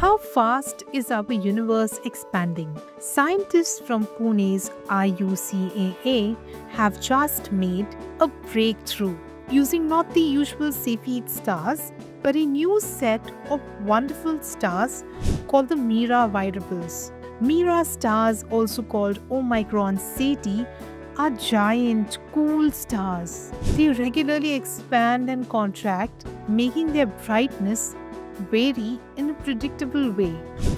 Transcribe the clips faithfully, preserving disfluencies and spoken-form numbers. How fast is our universe expanding? Scientists from Pune's I U C A A have just made a breakthrough using not the usual Cepheid stars, but a new set of wonderful stars called the Mira variables. Mira stars, also called Omicron Ceti, are giant, cool stars. They regularly expand and contract, making their brightness vary in a predictable way.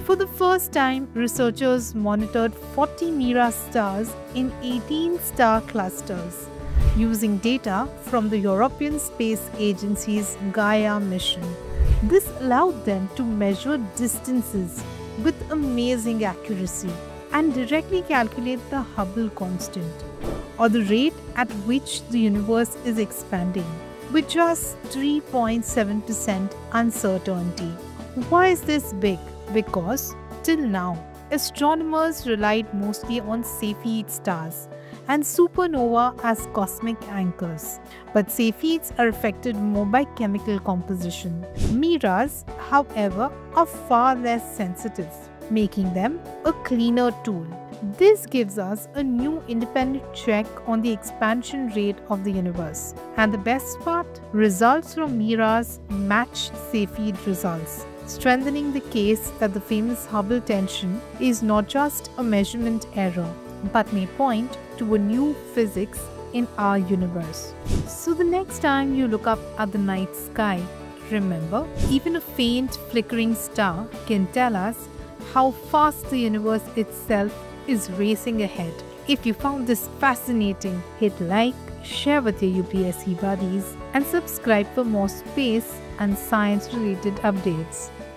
For the first time, researchers monitored forty Mira stars in eighteen star clusters using data from the European Space Agency's Gaia mission. This allowed them to measure distances with amazing accuracy and directly calculate the Hubble constant, or the rate at which the universe is expanding, with just three point seven percent uncertainty. Why is this big? Because till now, astronomers relied mostly on Cepheid stars and supernova as cosmic anchors. But Cepheids are affected more by chemical composition. Miras, however, are far less sensitive, making them a cleaner tool. This gives us a new independent check on the expansion rate of the universe. And the best part, results from Miras match Cepheid results, strengthening the case that the famous Hubble tension is not just a measurement error, but may point to a new physics in our universe. So the next time you look up at the night sky, remember, even a faint flickering star can tell us how fast the universe itself is racing ahead. If you found this fascinating, hit like, share with your U P S C buddies, and subscribe for more space and science related updates.